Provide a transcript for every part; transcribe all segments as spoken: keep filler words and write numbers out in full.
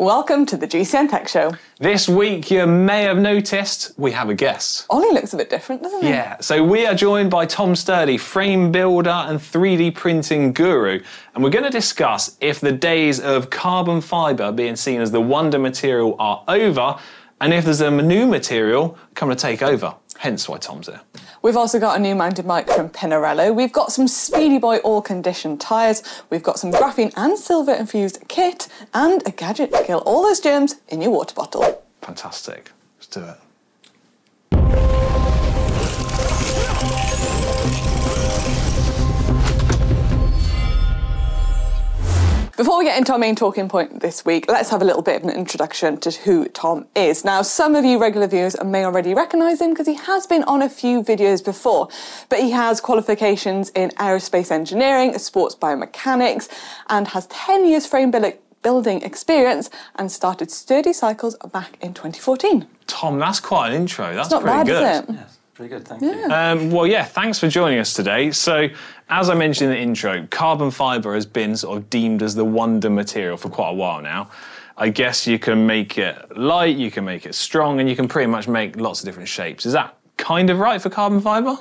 Welcome to the G C N Tech Show. This week, you may have noticed, we have a guest. Ollie looks a bit different, doesn't he? Yeah, so we are joined by Tom Sturdy, frame builder and three D printing guru. And we're going to discuss if the days of carbon fibre being seen as the wonder material are over, and if there's a new material coming to take over. Hence why Tom's there. We've also got a new mounted mic from Pinarello. We've got some Speedy Boy all-conditioned tyres. We've got some graphene and silver-infused kit and a gadget to kill all those germs in your water bottle. Fantastic. Let's do it. Before we get into our main talking point this week, let's have a little bit of an introduction to who Tom is. Now, some of you regular viewers may already recognise him because he has been on a few videos before, but he has qualifications in aerospace engineering, sports biomechanics, and has ten years frame building experience and started Sturdy Cycles back in twenty fourteen. Tom, that's quite an intro. That's pretty good. It's not bad, is it? Yes. Pretty good, thank you. Um, well, yeah, thanks for joining us today. So, as I mentioned in the intro, carbon fibre has been sort of deemed as the wonder material for quite a while now. I guess you can make it light, you can make it strong, and you can pretty much make lots of different shapes. Is that kind of right for carbon fibre?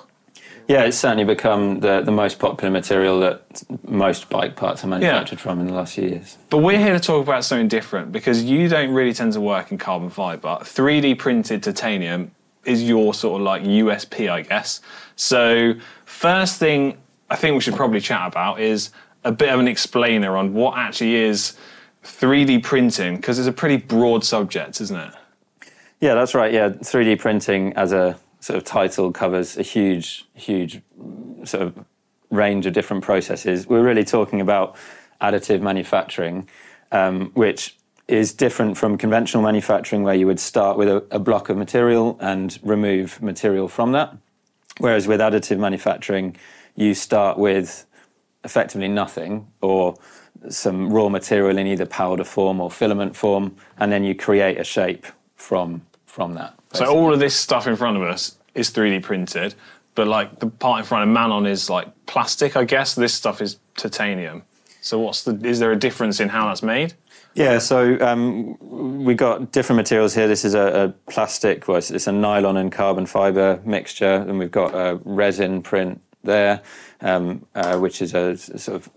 Yeah, it's certainly become the, the most popular material that most bike parts are manufactured yeah. from in the last few years. But we're here to talk about something different because you don't really tend to work in carbon fibre. three D printed titanium is your sort of like U S P, I guess. So first thing I think we should probably chat about is a bit of an explainer on what actually is three D printing, because it's a pretty broad subject, isn't it? Yeah, that's right. Yeah, three D printing as a sort of title covers a huge, huge sort of range of different processes. We're really talking about additive manufacturing, um, which is different from conventional manufacturing, where you would start with a, a block of material and remove material from that. Whereas with additive manufacturing, you start with effectively nothing or some raw material in either powder form or filament form, and then you create a shape from, from that. Basically. So all of this stuff in front of us is three D printed, but like the part in front of Manon is like plastic, I guess. This stuff is titanium. So what's the, is there a difference in how that's made? Yeah, so um, we got different materials here. This is a, a plastic, well, it's, it's a nylon and carbon fibre mixture, and we've got a resin print there, um, uh, which is a, a sort of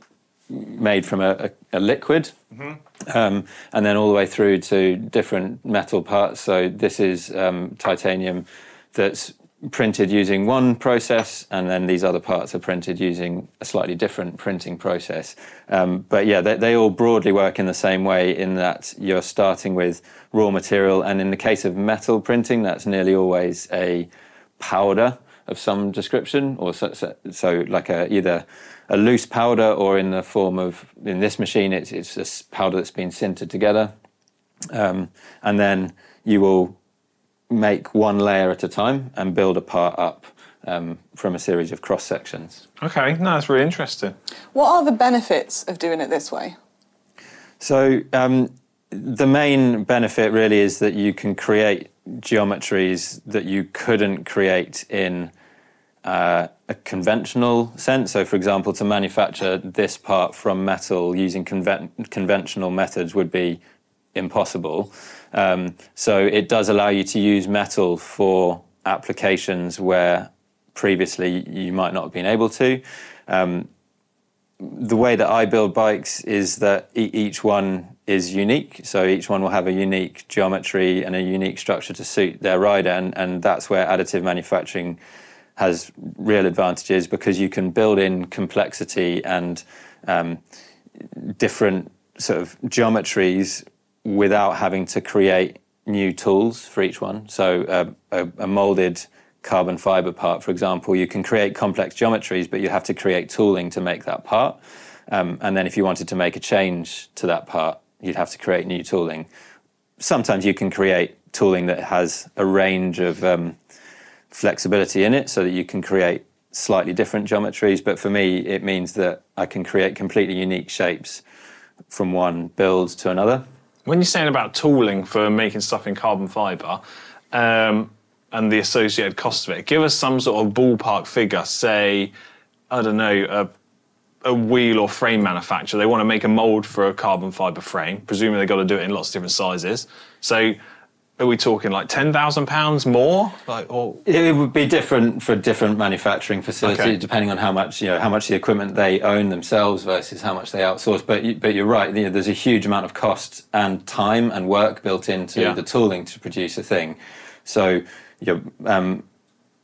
made from a, a, a liquid, mm-hmm. um, and then all the way through to different metal parts. So this is um, titanium that's printed using one process, and then these other parts are printed using a slightly different printing process. Um, but yeah, they, they all broadly work in the same way, in that you're starting with raw material, and in the case of metal printing, that's nearly always a powder of some description, or so, so, so like a, either a loose powder, or in the form of, in this machine, it's, it's this powder that's been sintered together. Um, and then you will make one layer at a time and build a part up um, from a series of cross sections. Okay, no, that's really interesting. What are the benefits of doing it this way? So um, the main benefit really is that you can create geometries that you couldn't create in uh, a conventional sense. So for example, to manufacture this part from metal using conven- conventional methods would be impossible. Um, so it does allow you to use metal for applications where previously you might not have been able to. Um, the way that I build bikes is that e each one is unique. So each one will have a unique geometry and a unique structure to suit their rider. And, and that's where additive manufacturing has real advantages, because you can build in complexity and um, different sort of geometries without having to create new tools for each one. So uh, a, a moulded carbon fibre part, for example, you can create complex geometries, but you have to create tooling to make that part. Um, and then if you wanted to make a change to that part, you'd have to create new tooling. Sometimes you can create tooling that has a range of um, flexibility in it, so that you can create slightly different geometries. But for me, it means that I can create completely unique shapes from one build to another. When you're saying about tooling for making stuff in carbon fibre um, and the associated cost of it, give us some sort of ballpark figure, say, I don't know, a a wheel or frame manufacturer. They want to make a mold for a carbon fiber frame. Presumably they've got to do it in lots of different sizes. So are we talking like ten thousand pounds more? Like, or it would be different for different manufacturing facility, okay, depending on how much, you know, how much the equipment they own themselves versus how much they outsource. But you, but you're right. You know, there's a huge amount of cost and time and work built into yeah. the tooling to produce a thing. So you know, um,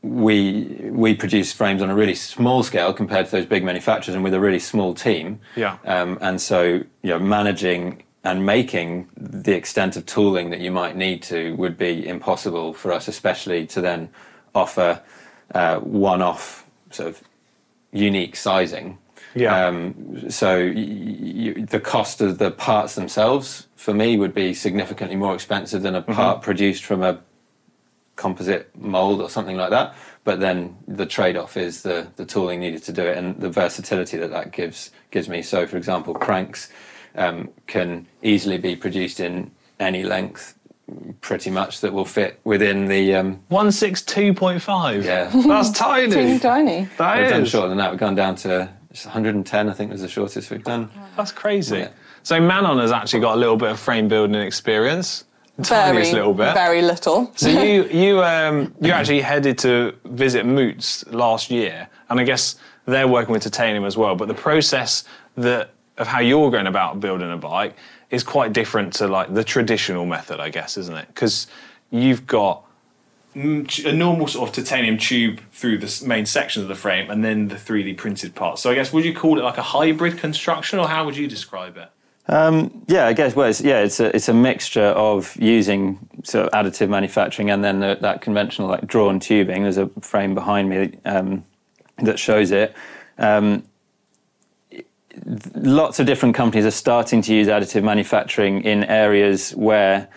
we we produce frames on a really small scale compared to those big manufacturers, and with a really small team. Yeah. Um, and so you know, managing and making the extent of tooling that you might need to would be impossible for us, especially to then offer uh, one-off sort of unique sizing. Yeah. Um, so you, the cost of the parts themselves, for me, would be significantly more expensive than a mm-hmm. part produced from a composite mold or something like that. But then the trade-off is the, the tooling needed to do it and the versatility that that gives, gives me. So, for example, cranks... Um, can easily be produced in any length, pretty much, that will fit within the... Um, one sixty-two point five? Yeah. That's tiny. Too tiny. That we've is. done shorter than that. We've gone down to one hundred and ten, I think, was the shortest we've done. That's crazy. Yeah. So Manon has actually got a little bit of frame building experience. Tiniest very, little bit. Very little. So you, you, um, you actually headed to visit Moots last year, and I guess they're working with titanium as well, but the process that... of how you're going about building a bike is quite different to like the traditional method, I guess, isn't it? Because you've got a normal sort of titanium tube through the main sections of the frame and then the three D printed parts. So I guess, would you call it like a hybrid construction, or how would you describe it? Um, yeah, I guess, well, it's, yeah, it's a, it's a mixture of using sort of additive manufacturing and then the, that conventional like drawn tubing. There's a frame behind me um, that shows it. Um, Lots of different companies are starting to use additive manufacturing in areas where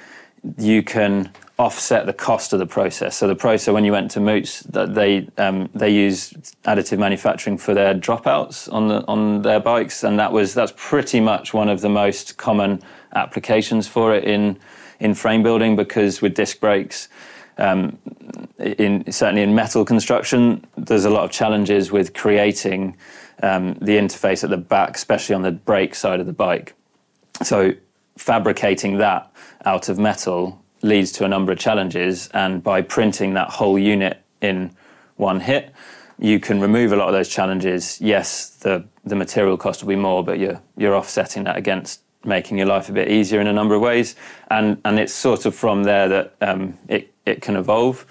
you can offset the cost of the process. So the process, when you went to Moots, that they um, they use additive manufacturing for their dropouts on the on their bikes, and that was that's pretty much one of the most common applications for it in in frame building, because with disc brakes. Um, in, certainly in metal construction, there's a lot of challenges with creating um, the interface at the back, especially on the brake side of the bike. So fabricating that out of metal leads to a number of challenges, and by printing that whole unit in one hit, you can remove a lot of those challenges. Yes, the, the material cost will be more, but you're, you're offsetting that against making your life a bit easier in a number of ways. And, and it's sort of from there that um, it it can evolve.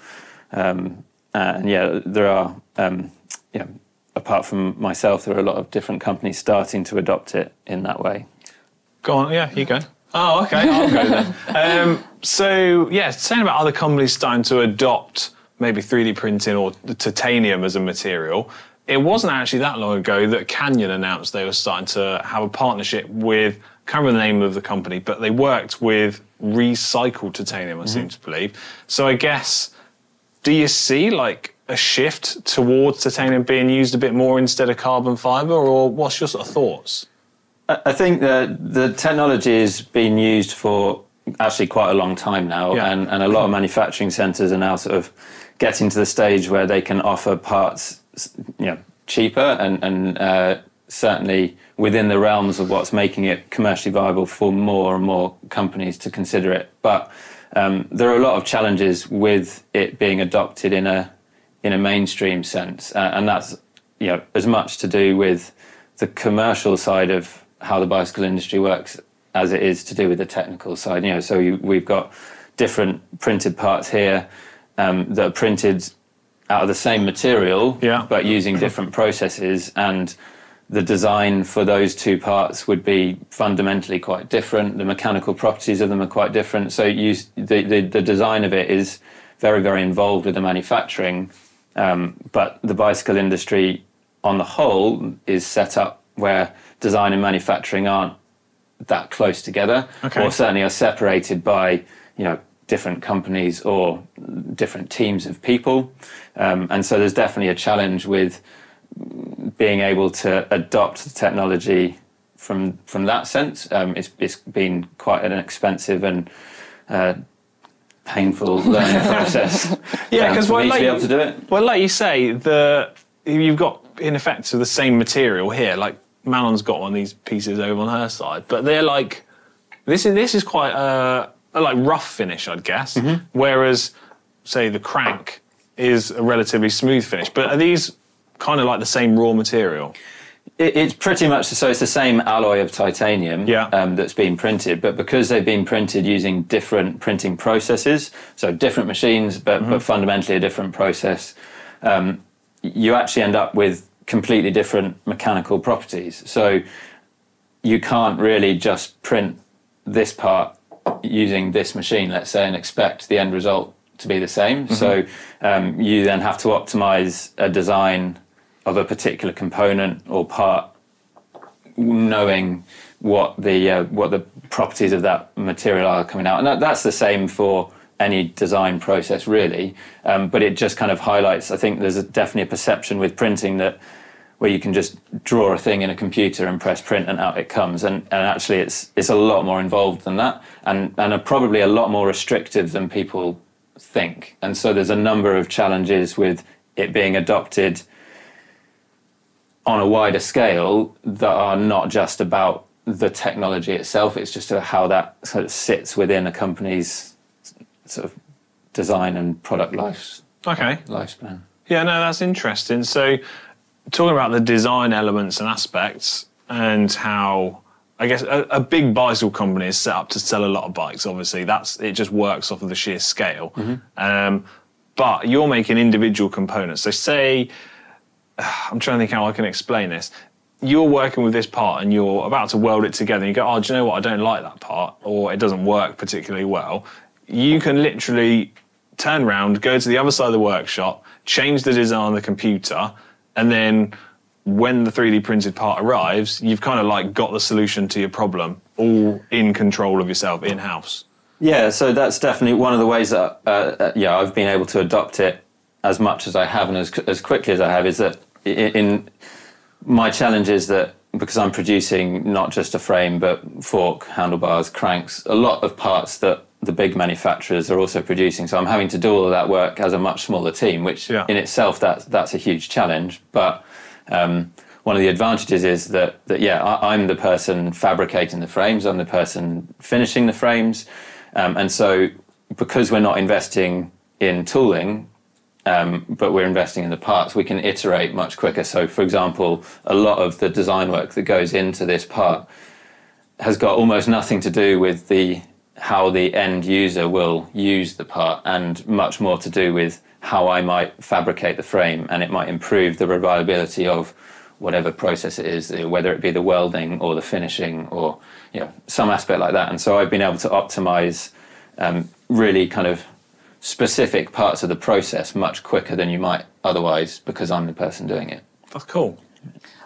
Um, and yeah, there are, um, yeah, apart from myself, there are a lot of different companies starting to adopt it in that way. Go on, yeah, you go. Oh, okay, I'll go then. Um, so yeah, saying about other companies starting to adopt maybe three D printing or titanium as a material, it wasn't actually that long ago that Canyon announced they were starting to have a partnership with, I can't remember the name of the company, but they worked with recycled titanium, I mm-hmm. seem to believe. So I guess, do you see like a shift towards titanium being used a bit more instead of carbon fibre, or what's your sort of thoughts? I think that the technology is being used for actually quite a long time now, yeah. and, and a lot of manufacturing centres are now sort of getting to the stage where they can offer parts, you know, cheaper and, and uh, certainly within the realms of what's making it commercially viable for more and more companies to consider it. But um, there are a lot of challenges with it being adopted in a in a mainstream sense, uh, and that's, you know, as much to do with the commercial side of how the bicycle industry works as it is to do with the technical side. You know, so you, we've got different printed parts here um, that are printed out of the same material, yeah. but using different processes, and the design for those two parts would be fundamentally quite different. The mechanical properties of them are quite different. So you, the, the, the design of it is very, very involved with the manufacturing. Um, but the bicycle industry on the whole is set up where design and manufacturing aren't that close together, okay. or certainly are separated by, you know, different companies or different teams of people. Um, and so there's definitely a challenge with being able to adopt the technology from from that sense. Um, it's, it's been quite an expensive and uh, painful learning process. Yeah, because um, well, like, to be able to do it. Well, like you say, the you've got in effect the same material here, like Manon's got one of these pieces over on her side, but they're like, this is this is quite a, a like rough finish, I'd guess. Mm-hmm. Whereas, say the crank is a relatively smooth finish. But are these kind of like the same raw material? It, it's pretty much so. It's the same alloy of titanium, yeah. um, that's been printed, but because they've been printed using different printing processes, so different machines, but mm-hmm. but fundamentally a different process, um, you actually end up with completely different mechanical properties. So you can't really just print this part using this machine, let's say, and expect the end result to be the same. Mm-hmm. So um, you then have to optimize a design of a particular component or part, knowing what the uh, what the properties of that material are coming out. And that, that's the same for any design process, really. Um, but it just kind of highlights, I think there's a, definitely a perception with printing that where you can just draw a thing in a computer and press print and out it comes. And, and actually it's it's a lot more involved than that, and, and are probably a lot more restrictive than people think. And so there's a number of challenges with it being adopted on a wider scale that are not just about the technology itself, it's just how that sort of sits within a company's sort of design and product life, okay. lifespan. Yeah, no, that's interesting. So talking about the design elements and aspects and how, I guess, a, a big bicycle company is set up to sell a lot of bikes, obviously. That's, it just works off of the sheer scale. Mm-hmm. um, but you're making individual components. So say, I'm trying to think how I can explain this. You're working with this part and you're about to weld it together and you go, oh, do you know what? I don't like that part, or it doesn't work particularly well. You can literally turn around, go to the other side of the workshop, change the design on the computer, and then when the three D printed part arrives, you've kind of like got the solution to your problem, all in control of yourself, in-house. Yeah, so that's definitely one of the ways that uh, yeah, I've been able to adopt it as much as I have and as, as quickly as I have, is that in my challenge is that because I'm producing not just a frame, but fork, handlebars, cranks, a lot of parts that the big manufacturers are also producing. So I'm having to do all of that work as a much smaller team, which yeah. in itself, that's, that's a huge challenge. But um, one of the advantages is that, that yeah, I, I'm the person fabricating the frames, I'm the person finishing the frames. Um, and so because we're not investing in tooling, um, but we're investing in the parts, we can iterate much quicker. So for example, a lot of the design work that goes into this part has got almost nothing to do with the how the end user will use the part, and much more to do with how I might fabricate the frame, and it might improve the reliability of whatever process it is, whether it be the welding or the finishing or you know, some aspect like that. And so I've been able to optimize um, really kind of specific parts of the process much quicker than you might otherwise, because I'm the person doing it. That's cool.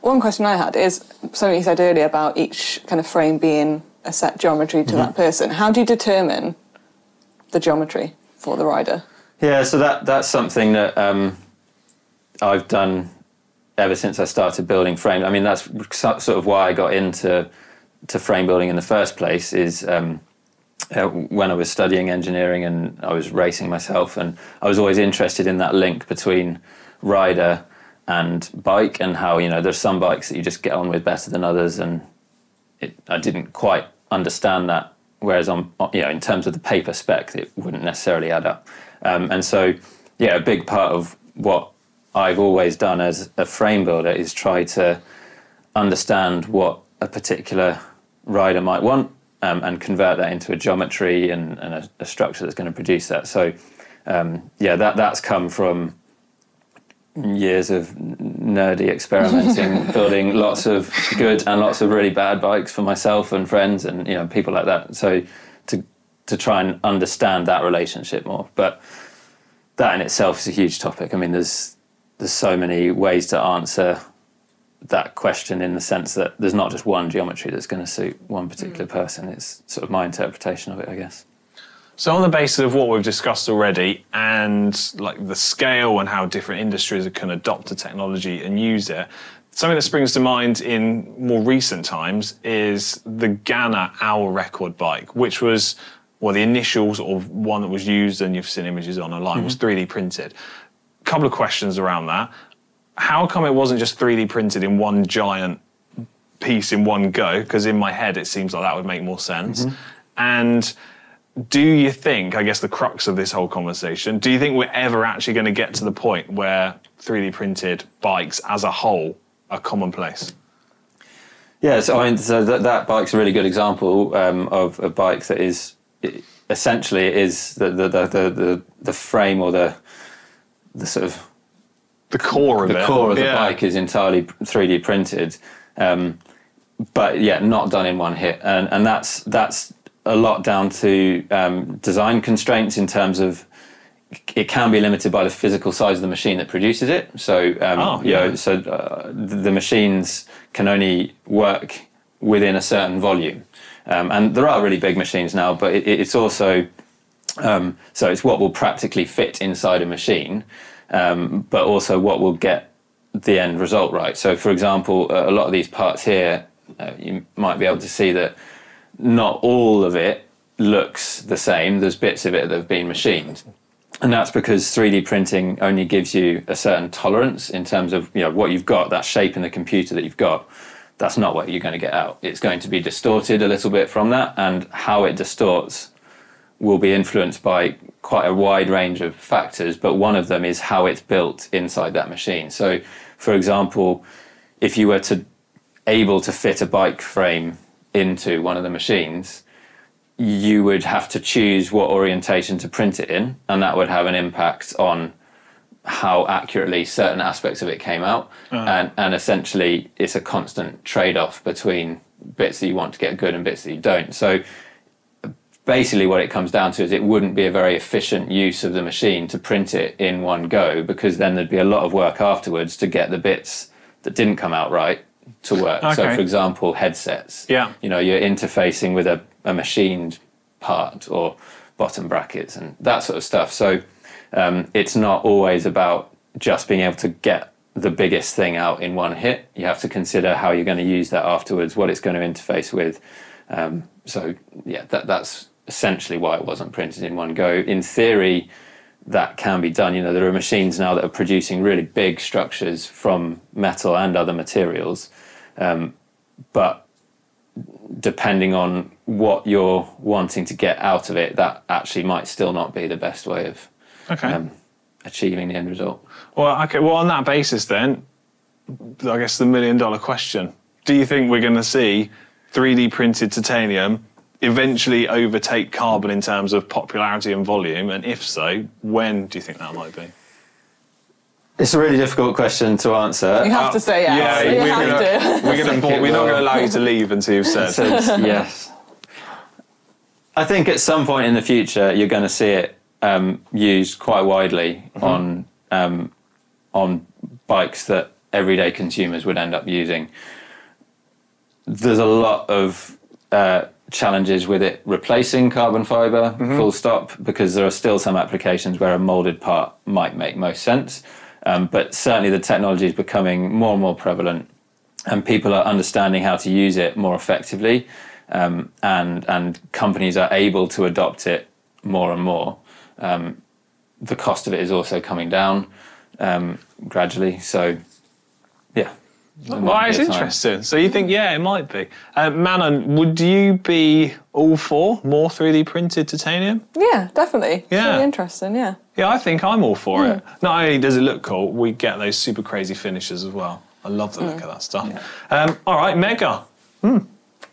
One question I had is something you said earlier about each kind of frame being a set geometry to mm-hmm. that person. How do you determine the geometry for the rider? Yeah, so that that's something that um, I've done ever since I started building frames. I mean, that's sort of why I got into to frame building in the first place, is um, uh, when I was studying engineering and I was racing myself, and I was always interested in that link between rider and bike, and how, you know, there's some bikes that you just get on with better than others, and It, I didn't quite understand that, whereas on, you know, in terms of the paper spec, it wouldn't necessarily add up. Um, and so, yeah, a big part of what I've always done as a frame builder is try to understand what a particular rider might want, um, and convert that into a geometry and, and a, a structure that's going to produce that. So, um, yeah, that that's come from years of nerdy experimenting, building lots of good and lots of really bad bikes for myself and friends and you know people like that. So to to try and understand that relationship more, but that in itself is a huge topic. I mean, there's there's so many ways to answer that question, in the sense that there's not just one geometry that's going to suit one particular mm. person. It's sort of my interpretation of it, I guess. So on the basis of what we've discussed already, and like the scale and how different industries can adopt the technology and use it, something that springs to mind in more recent times is the Ganna Hour Record bike, which was, well, the initial sort of one that was used and you've seen images on online, mm-hmm. was three D printed. A couple of questions around that. How come it wasn't just three D printed in one giant piece in one go, because in my head it seems like that would make more sense. Mm-hmm. And do you think, I guess the crux of this whole conversation, do you think we're ever actually going to get to the point where three D printed bikes as a whole are commonplace? Yeah, so, I mean, so that, that bike's a really good example um, of a bike that is, it, essentially it is the, the, the, the, the frame or the, the sort of... The core of it. The core of the bike is entirely three D printed, um, but yeah, not done in one hit. And, and that's... that's a lot down to um, design constraints in terms of it can be limited by the physical size of the machine that produces it. So, um, oh, you yeah. know, so uh, the machines can only work within a certain volume. Um, and there are really big machines now, but it, it's also, um, so it's what will practically fit inside a machine, um, but also what will get the end result right. So for example, a lot of these parts here, uh, you might be able to see that not all of it looks the same. There's bits of it that have been machined. And that's because three D printing only gives you a certain tolerance in terms of, you know, what you've got, that shape in the computer that you've got, that's not what you're going to get out. It's going to be distorted a little bit from that, and how it distorts will be influenced by quite a wide range of factors, but one of them is how it's built inside that machine. So, for example, if you were to able to fit a bike frame into one of the machines, you would have to choose what orientation to print it in, and that would have an impact on how accurately certain aspects of it came out. Uh. And, and essentially, it's a constant trade-off between bits that you want to get good and bits that you don't. So basically what it comes down to is it wouldn't be a very efficient use of the machine to print it in one go, because then there'd be a lot of work afterwards to get the bits that didn't come out right to work. Okay. So for example, headsets. Yeah. You know, you're interfacing with a, a machined part or bottom brackets and that sort of stuff. So um, it's not always about just being able to get the biggest thing out in one hit. You have to consider how you're going to use that afterwards, what it's going to interface with. Um, so yeah, that, that's essentially why it wasn't printed in one go. In theory, that can be done. You know, there are machines now that are producing really big structures from metal and other materials, um, but depending on what you're wanting to get out of it, that actually might still not be the best way of okay. um, achieving the end result. Well, okay. Well, on that basis, then, I guess the million-dollar question: do you think we're going to see three D printed titanium eventually overtake carbon in terms of popularity and volume, and if so, when do you think that might be? It's a really difficult question to answer. You have uh, to say yes. Yeah, you we're, have gonna, to. we're, gonna board, we're not going to allow you to leave until you've said yes. I think at some point in the future you're going to see it um, used quite widely mm-hmm. on um, on bikes that everyday consumers would end up using. There's a lot of uh, challenges with it replacing carbon fibre, mm-hmm. full stop, because there are still some applications where a moulded part might make most sense. Um, but certainly the technology is becoming more and more prevalent, and people are understanding how to use it more effectively, um, and, and companies are able to adopt it more and more. Um, the cost of it is also coming down um, gradually, so yeah. Well, it's interesting. So you think, yeah, it might be. Uh, Manon, would you be all for more three D printed titanium? Yeah, definitely. Yeah. It's really interesting, yeah. Yeah, I think I'm all for mm. it. Not only does it look cool, we get those super crazy finishes as well. I love the mm. look of that stuff. Yeah. Um, all right, Mega. Mm.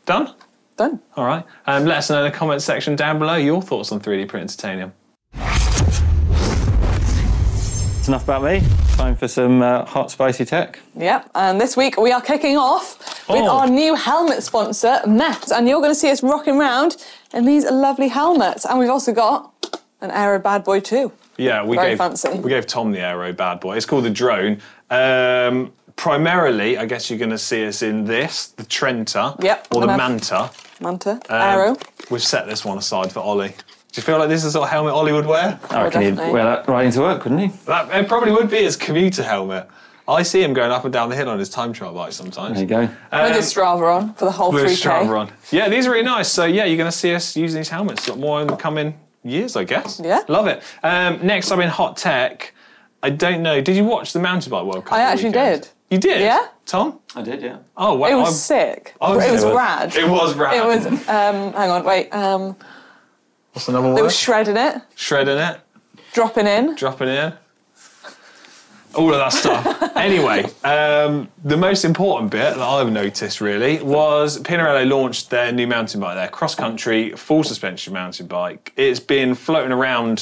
Done? Done. All right. Um, let us know in the comments section down below your thoughts on three D printed titanium. That's enough about me. Time for some uh, hot, spicy tech. Yep, and this week we are kicking off oh. with our new helmet sponsor, Met, and you're going to see us rocking around in these lovely helmets. And we've also got an Aero Bad Boy too. Yeah, we Very gave fancy. we gave Tom the Aero Bad Boy. It's called the Drone. Um, primarily, I guess you're going to see us in this, the Trenta, yep, or the Manta. Manta um, Aero. We've set this one aside for Ollie. Do you feel like this is the sort of helmet Ollie would wear? I reckon he'd wear that riding to work, wouldn't he? That, it probably would be his commuter helmet. I see him going up and down the hill on his time trial bike sometimes. There you go. Um, with his Strava on for the whole three K. With Strava on. Yeah, these are really nice. So yeah, you're going to see us using these helmets a lot more in the coming years, I guess. Yeah. Love it. Um, next, I'm in hot tech. I don't know. Did you watch the Mountain Bike World Cup? I actually weekend? did. You did? Yeah. Tom? I did, yeah. Oh, wow. It was I'm, sick. I was, it was rad. It was rad. It was, um, hang on, wait. Um, What's another one? It was shredding it. Shredding it. Dropping in. Dropping in. All of that stuff. Anyway, um, the most important bit that I've noticed really was Pinarello launched their new mountain bike, their cross-country full suspension mountain bike. It's been floating around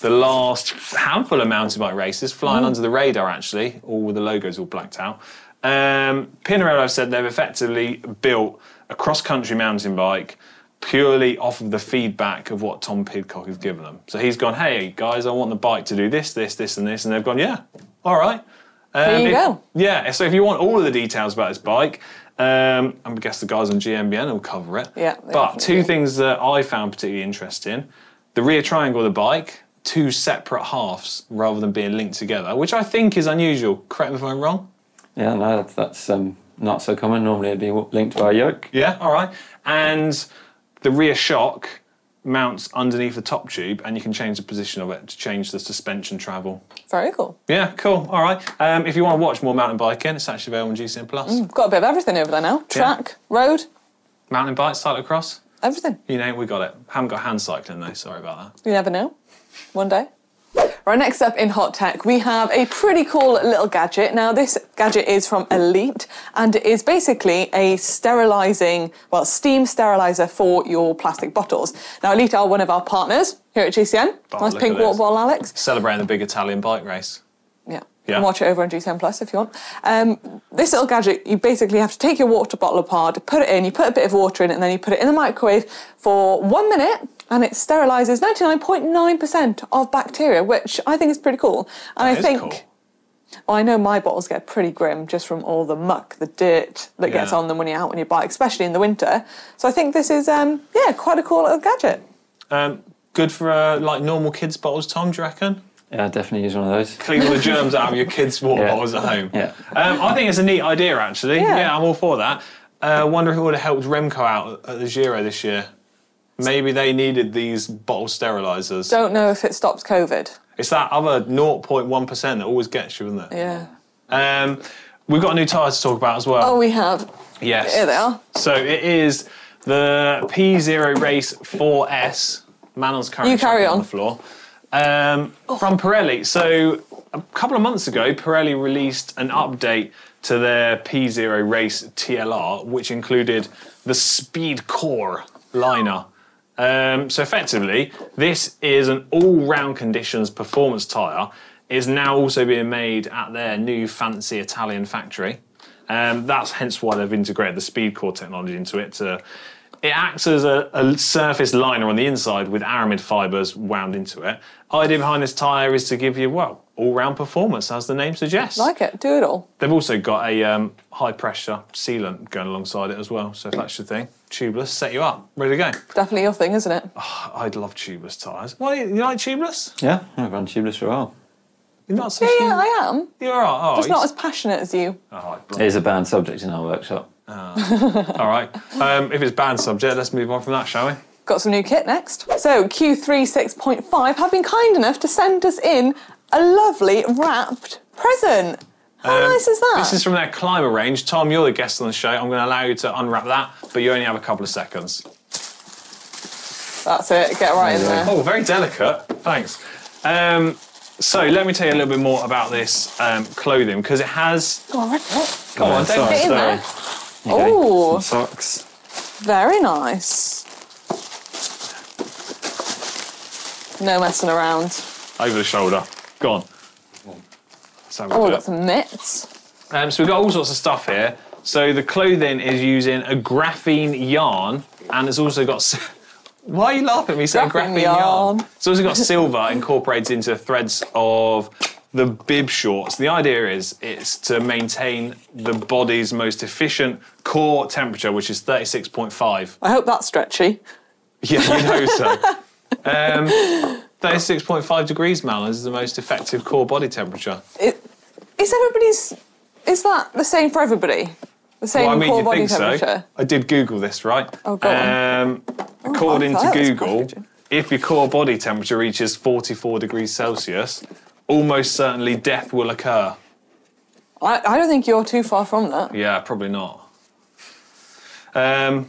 the last handful of mountain bike races, flying mm. under the radar actually, all with the logos all blacked out. Um, Pinarello said they've effectively built a cross-country mountain bike purely off of the feedback of what Tom Pidcock has given them. So he's gone, hey guys, I want the bike to do this, this, this and this, and they've gone, yeah, all right. Um, there you if, go. Yeah, so if you want all of the details about this bike, um, I guess the guys on G M B N will cover it. Yeah. But two do. things that I found particularly interesting, the rear triangle of the bike, two separate halves rather than being linked together, which I think is unusual. Correct me if I'm wrong. Yeah, no, that's um, not so common. Normally it'd be linked by a yoke. Yeah, all right. And the rear shock mounts underneath the top tube and you can change the position of it to change the suspension travel. Very cool. Yeah, cool, all right. Um, if you want to watch more mountain biking, it's actually available on G C N plus. Mm, got a bit of everything over there now. Track, yeah. road. Mountain bikes, cyclocross. Everything. You know, we got it. Haven't got hand cycling though, sorry about that. You never know, one day. Right, next up in Hot Tech, we have a pretty cool little gadget. Now, this gadget is from Elite, and it is basically a sterilizing, well, steam sterilizer for your plastic bottles. Now, Elite are one of our partners here at G C N. Oh, nice pink water bottle, Alex. Celebrating the big Italian bike race. Yeah. Yeah. And watch it over on G C N plus if you want. Um, this little gadget, you basically have to take your water bottle apart, put it in, you put a bit of water in, and then you put it in the microwave for one minute, and it sterilises ninety-nine point nine percent of bacteria, which I think is pretty cool. And that I think, cool. well, I know my bottles get pretty grim just from all the muck, the dirt that yeah. gets on them when you're out on your bike, especially in the winter. So I think this is, um, yeah, quite a cool little gadget. Um, good for uh, like normal kids' bottles, Tom, do you reckon? Yeah, I'd definitely use one of those. Clean all the germs out of your kids' water yeah. bottles at home. Yeah. Um, I think it's a neat idea, actually. Yeah, yeah, I'm all for that. I uh, wonder if it would have helped Remco out at the Giro this year. Maybe they needed these bottle sterilisers. Don't know if it stops COVID. It's that other zero point one percent that always gets you, isn't it? Yeah. Um, we've got a new tyre to talk about as well. Oh, we have. Yes. Here they are. So it is the P Zero Race four S. Manon's currently carry on. on the floor. Um, oh. From Pirelli. So a couple of months ago, Pirelli released an update to their P Zero Race T L R, which included the Speedcore liner. Um, so effectively, this is an all-round conditions performance tyre. It's now also being made at their new fancy Italian factory. Um, that's hence why they've integrated the Speedcore technology into it. To, it acts as a, a surface liner on the inside with aramid fibres wound into it. Idea behind this tyre is to give you, well, all-round performance, as the name suggests. Like it, do it all. They've also got a um, high-pressure sealant going alongside it as well, so if that's your thing, tubeless, set you up, ready to go. Definitely your thing, isn't it? Oh, I'd love tubeless tyres. Well, you, you like tubeless? Yeah, I've run tubeless for a while. You're not so yeah, yeah, I am. You are. Oh, just not as passionate as you. Oh, it is a banned subject in our workshop. Oh. All right. Um, if it's banned subject, let's move on from that, shall we? Got some new kit next. So Q thirty-six point five have been kind enough to send us in a lovely wrapped present. How um, nice is that? This is from their Climber range. Tom, you're the guest on the show. I'm going to allow you to unwrap that, but you only have a couple of seconds. That's it. Get right in there. Oh, very delicate. Thanks. Um, so let me tell you a little bit more about this um, clothing, because it has... Go on, wrap it. Come on, don't get in there. Oh, socks. Very nice. No messing around. Over the shoulder. Go on. So we'll oh, we've got some mitts. Um, so we've got all sorts of stuff here. So the clothing is using a graphene yarn, and it's also got... Why are you laughing at me saying graphene, graphene yarn? yarn? It's also got silver incorporated into threads of the bib shorts. The idea is it's to maintain the body's most efficient core temperature, which is thirty-six point five. I hope that's stretchy. Yeah, you know so. um, thirty-six point five degrees, Malin, is the most effective core body temperature. It, is everybody's... Is that the same for everybody? The same well, I mean, core body temperature? So. I did Google this, right? Oh, go um, on. According oh, to Google, if your core body temperature reaches forty-four degrees Celsius, almost certainly death will occur. I, I don't think you're too far from that. Yeah, probably not. Um,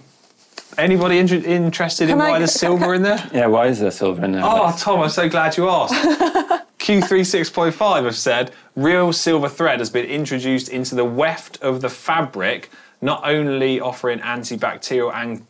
anybody in interested can in I, why there's silver in there? Yeah, why is there silver in there? Oh, Let's... Tom, I'm so glad you asked. Q thirty-six point five have said, real silver thread has been introduced into the weft of the fabric, not only offering antibacterial and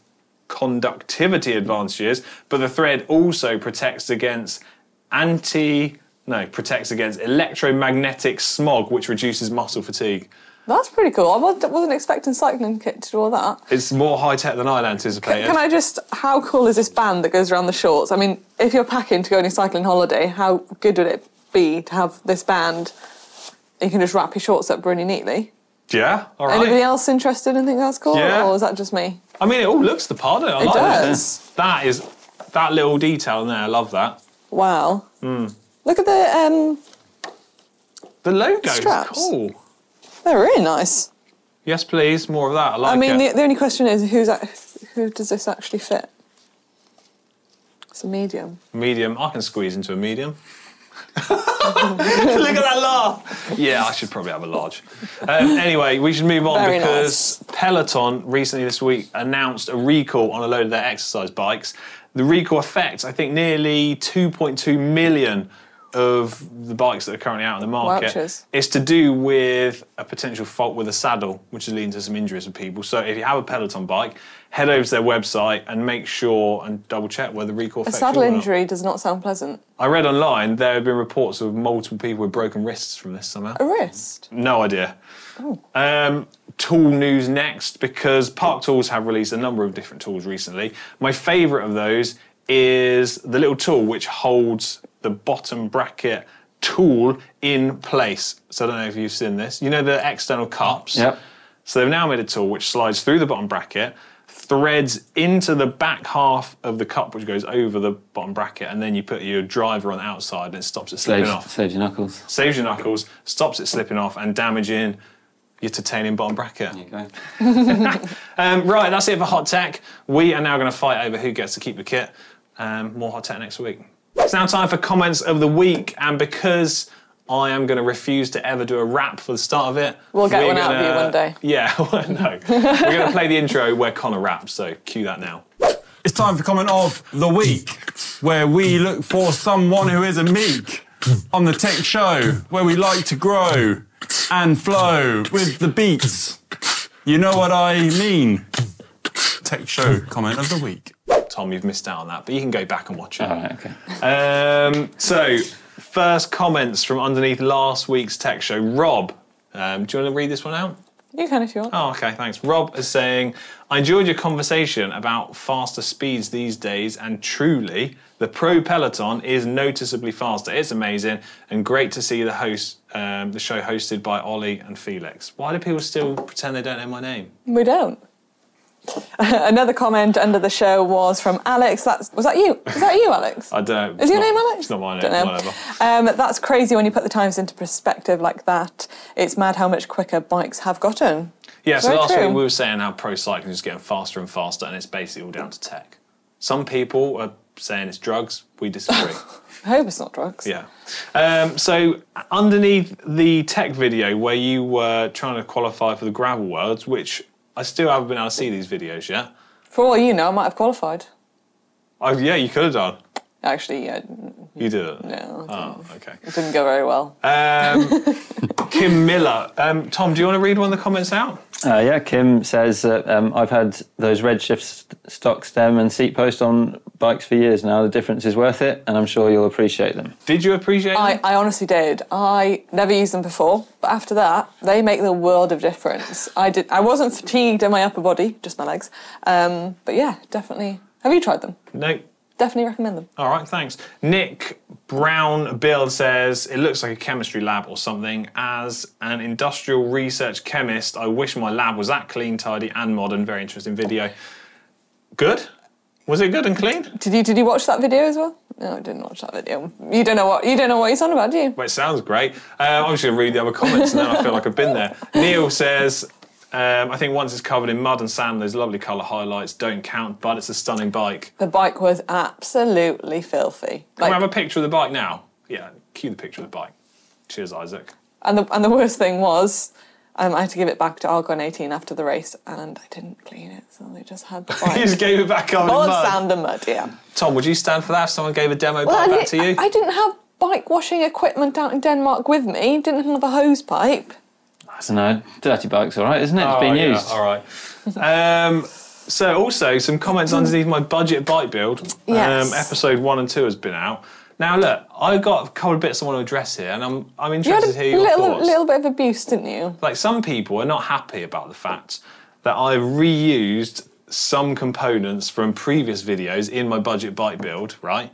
conductivity advantages, but the thread also protects against anti... No, protects against electromagnetic smog, which reduces muscle fatigue. That's pretty cool. I wasn't expecting cycling kit to do all that. It's more high-tech than I'd anticipated. Can, can I just... How cool is this band that goes around the shorts? I mean, if you're packing to go on a cycling holiday, how good would it be to have this band? You can just wrap your shorts up really neatly. Yeah, all right. Anybody else interested and think that's cool? Yeah. Or is that just me? I mean, it all looks the part. I it like does. This. That is... That little detail in there, I love that. Wow. Mm. Look at the... Um, the logo's straps. Cool. They're really nice. Yes, please. More of that. I like it. I mean, it. The, the only question is, who's who does this actually fit? It's a medium. Medium. I can squeeze into a medium. Look at that laugh. Yeah, I should probably have a large. Um, anyway, we should move on Very because nice. Peloton recently this week announced a recall on a load of their exercise bikes. The recall affects, I think, nearly two point two million of the bikes that are currently out in the market. Wouchers. It's to do with a potential fault with a saddle, which is leading to some injuries of people. So if you have a Peloton bike, head over to their website and make sure and double check whether the recall affects you or not. A saddle injury does not sound pleasant. I read online there have been reports of multiple people with broken wrists from this somehow. A wrist? No idea. Oh. Um, tool news next, because Park Tools have released a number of different tools recently. My favourite of those is the little tool which holds the bottom bracket tool in place. So I don't know if you've seen this. You know the external cups? Yep. So they've now made a tool which slides through the bottom bracket, threads into the back half of the cup which goes over the bottom bracket, and then you put your driver on the outside and it stops it slipping saves, off. Saves your knuckles. Saves your knuckles, stops it slipping off and damaging your titanium bottom bracket. There you go. um, right, that's it for Hot Tech. We are now going to fight over who gets to keep the kit. Um, more Hot Tech next week. It's now time for comments of the week, and because I am going to refuse to ever do a rap for the start of it... We'll get one gonna, out of you one day. Yeah, well, no. We're going to play the intro where Connor raps, so cue that now. It's time for comment of the week, where we look for someone who isn't meek on the Tech Show, where we like to grow and flow with the beats. You know what I mean. Tech Show comment of the week. Tom, you've missed out on that, but you can go back and watch it. All right, okay. Um, so, first comments from underneath last week's Tech Show. Rob, um, do you want to read this one out? You can if you want. Oh, okay, thanks. Rob is saying, I enjoyed your conversation about faster speeds these days, and truly, the Pro Peloton is noticeably faster. It's amazing, and great to see the host, um, the show hosted by Ollie and Felix. Why do people still pretend they don't know my name? We don't. Another comment under the show was from Alex. That's, was that you? Is that you, Alex? I don't. Is your not, name Alex? It's not my name. Don't know. Um, that's crazy when you put the times into perspective like that. It's mad how much quicker bikes have gotten. Yeah, so last true. week we were saying how pro cycling is getting faster and faster, and it's basically all down to tech. Some people are saying it's drugs. We disagree. I hope it's not drugs. Yeah. Um, so underneath the tech video where you were trying to qualify for the Gravel Worlds, which... I still haven't been able to see these videos yet. For all you know, I might have qualified. Oh, yeah, you could have done. Actually, yeah. You did it? No. Oh, okay. It didn't go very well. Um, Kim Miller. Um, Tom, do you want to read one of the comments out? Uh, yeah, Kim says, uh, um, I've had those Redshift stock stem and seat post on bikes for years now. The difference is worth it, and I'm sure you'll appreciate them. Did you appreciate I, them? I honestly did. I never used them before, but after that, they make the world of difference. I did. I wasn't fatigued in my upper body, just my legs. Um, but yeah, definitely. Have you tried them? No. Definitely recommend them. All right, thanks. Nick Brown Bill says, it looks like a chemistry lab or something. As an industrial research chemist, I wish my lab was that clean, tidy and modern. Very interesting video. Good? Was it good and clean? Did you did you watch that video as well? No, I didn't watch that video. You don't know what you don't know what you're talking about, do you? Well, it sounds great. Uh, I'm just going to read the other comments and then I feel like I've been there. Neil says... Um, I think once it's covered in mud and sand, those lovely colour highlights don't count, but it's a stunning bike. The bike was absolutely filthy. Like, can we have a picture of the bike now? Yeah, cue the picture of the bike. Cheers, Isaac. And the, and the worst thing was, um, I had to give it back to Argon eighteen after the race, and I didn't clean it, so they just had the bike. You just gave it back on the mud? All sand and mud, yeah. Tom, would you stand for that if someone gave a demo well, bike back to you? I didn't have bike washing equipment out in Denmark with me, didn't have a hose pipe. I don't know, dirty bike's all right, isn't it? It's oh, been yeah, used. All right. Um, so also, some comments underneath my budget bike build. Yes. Um, episode one and two has been out. Now look, I've got a couple of bits I want to address here, and I'm I'm interested to hear your little, thoughts. You had a little bit of abuse, didn't you? Like, some people are not happy about the fact that I reused some components from previous videos in my budget bike build, right?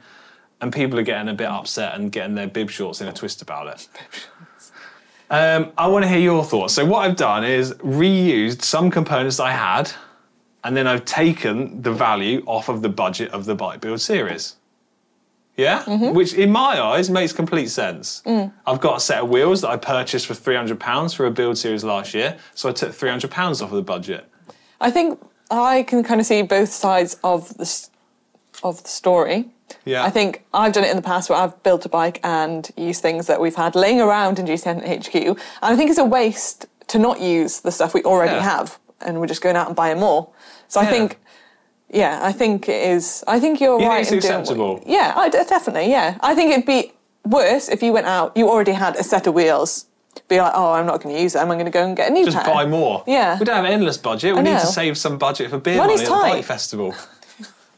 And people are getting a bit upset and getting their bib shorts in a twist about it. Bib shorts. Um, I want to hear your thoughts. So what I've done is reused some components I had, and then I've taken the value off of the budget of the bike build series. Yeah, mm-hmm. Which in my eyes makes complete sense. Mm. I've got a set of wheels that I purchased for three hundred pounds for a build series last year, so I took three hundred pounds off of the budget. I think I can kind of see both sides of the, of the story. Yeah. I think I've done it in the past where I've built a bike and used things that we've had laying around in G C N H Q, and I think it's a waste to not use the stuff we already yeah. have, and we're just going out and buying more. So yeah. I think... Yeah, I think it is. I think you're you right. Think it's in doing acceptable. What, yeah, I, definitely. Yeah, I think it'd be worse if you went out. You already had a set of wheels. Be like, oh, I'm not going to use them. I'm going to go and get a new Just pair. Just buy more. Yeah, we don't have an endless budget. We need to save some budget for beer Money's money at tight. the bike festival.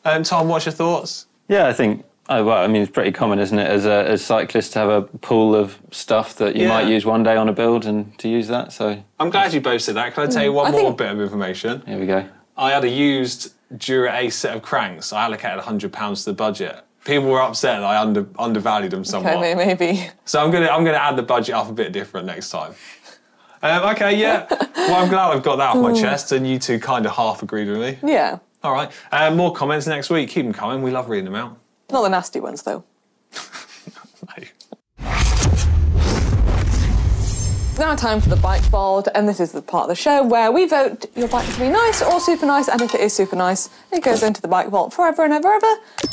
um, Tom, what's your thoughts? Yeah, I think. Oh well, I mean, it's pretty common, isn't it, as a, as cyclists to have a pool of stuff that you yeah. might use one day on a build and to use that. So I'm glad you both said that. Can I tell you one I more think... bit of information? Here we go. I had a used Dura Ace set of cranks. I allocated one hundred pounds to the budget. People were upset that I under, undervalued them somewhat. Okay, maybe. So I'm gonna I'm gonna add the budget up a bit different next time. Um, okay, yeah. Well, I'm glad I've got that off my chest, and you two kind of half agreed with me. Yeah. All right. Um, more comments next week. Keep them coming. We love reading them out. Not the nasty ones though. No. It's now time for the bike fold, and this is the part of the show where we vote your bike to be nice or super nice, and if it is super nice, it goes into the bike vault forever and ever ever,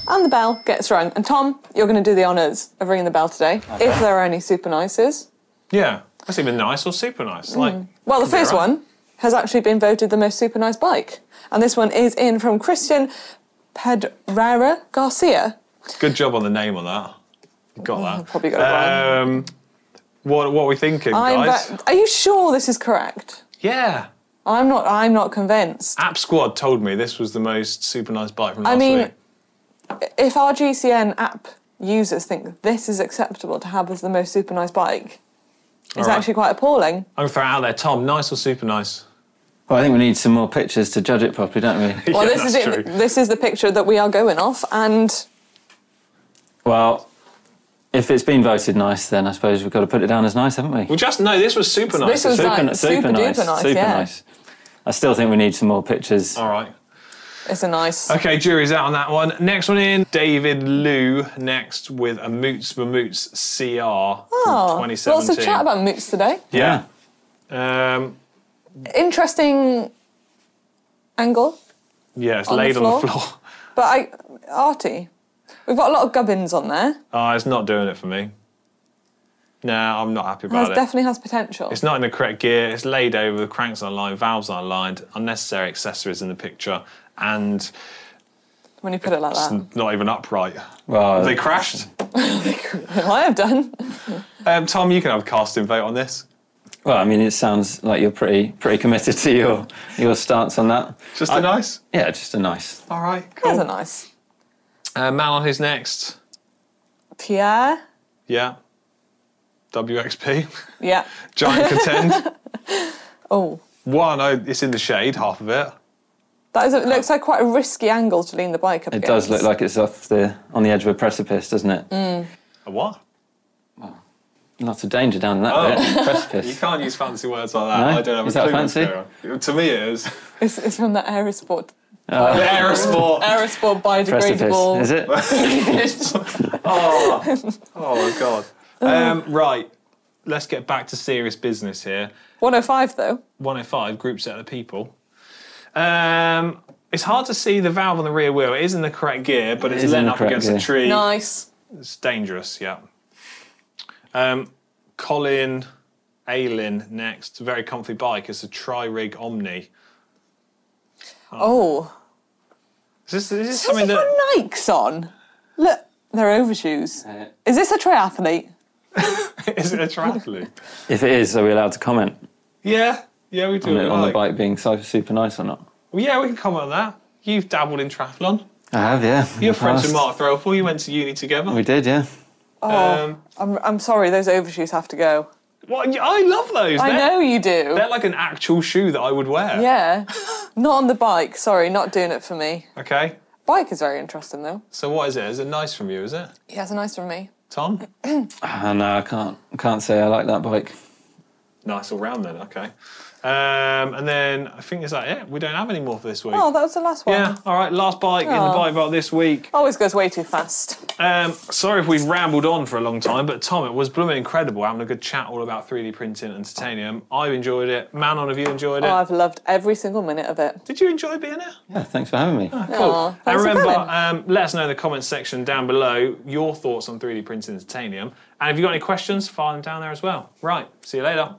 and the bell gets rung. And Tom, you're going to do the honours of ringing the bell today, okay. If there are any super nices. Yeah, that's even nice or super nice. Mm. Like, well, the first one has actually been voted the most super nice bike, and this one is in from Christian Pedrera Garcia. Good job on the name on that. Got that. Oh, probably got it um, wrong. What, what are we thinking, I'm guys? Are you sure this is correct? Yeah. I'm not I'm not convinced. App Squad told me this was the most super nice bike from last week. I mean, week. If our G C N app users think this is acceptable to have as the most super nice bike, it's right. actually quite appalling. I'm going to throw it out there. Tom, nice or super nice? Well, I think we need some more pictures to judge it properly, don't we? Well, yeah, this, is it, this is the picture that we are going off, and... Well... If it's been voted nice, then I suppose we've got to put it down as nice, haven't we? Well, just no, this was super nice. This was super, like, super, super nice, nice, super yeah. nice. I still think we need some more pictures. All right. It's a nice... Okay, jury's out on that one. Next one in, David Liu, next with a Moots for Moots C R oh, from twenty seventeen. Lots of chat about Moots today. Yeah. yeah. Um, Interesting angle. Yeah, it's on laid the on the floor. But I, arty. We've got a lot of gubbins on there. Oh, it's not doing it for me. No, I'm not happy about it. It definitely has potential. It's not in the correct gear. It's laid over, the cranks aren't aligned, valves aren't aligned, unnecessary accessories in the picture, and... When you put it like that. Not even upright. Well, they crashed. I have done. um, Tom, you can have a casting vote on this. Well, I mean, it sounds like you're pretty pretty committed to your, your stance on that. Just I, a nice? Yeah, just a nice. All right, cool. That's a nice. Uh, Malon, who's next? Pierre. Yeah. W X P. Yeah. Giant Contend. Oh. One, oh, it's in the shade, half of it. That is, it looks like quite a risky angle to lean the bike up against. It does look like it's off the on the edge of a precipice, doesn't it? Mm. A what? Well, lots of danger down that oh. bit. Precipice. You can't use fancy words like that. No? I don't have is a that clue fancy? To me, it is. It's, it's from the Aerosport. Uh, the Aerosport. Aerosport biodegradable. Is it? oh, oh, my God. Um, right, let's get back to serious business here. one oh five, though. one oh five, group set of the people. Um, it's hard to see the valve on the rear wheel. It is in the correct gear, but it's it leant up against gear. a tree. Nice. It's dangerous, yeah. Um, Colin Aylin next. Very comfy bike. It's a Tri-Rig Omni. Oh. oh. Is this, is this something that... Nikes on? Look, they're overshoes. Uh, is this a triathlete? Is it a triathlete? If it is, are we allowed to comment? Yeah. Yeah, we do. On, it, we on like. the bike being so super nice or not? Well, yeah, we can comment on that. You've dabbled in triathlon. I have, yeah. You're friends with Mark Threlfall. You went to uni together. We did, yeah. Oh, um, I'm, I'm sorry. Those overshoes have to go. Well, I love those. I they're, know you do. They're like an actual shoe that I would wear. Yeah. Not on the bike. Sorry, not doing it for me. Okay. Bike is very interesting, though. So what is it? Is it nice from you, is it? Yeah, it's a nice from me. Tom? Oh, no, I can't, can't say I like that bike. Nice all round then, okay. Um, and then I think is that it? We don't have any more for this week. Oh, that was the last one. Yeah, all right, last bike oh. in the bike vault this week. Always goes way too fast. Um, sorry if we've rambled on for a long time, but Tom, it was blooming incredible having a good chat all about three D printing and titanium. I've enjoyed it. Man on, have you enjoyed it? Oh, I've loved every single minute of it. Did you enjoy being here? Yeah, thanks for having me. Oh, cool. Aww, and remember, um, let us know in the comments section down below your thoughts on three D printing and titanium. And if you've got any questions, file them down there as well. Right, see you later.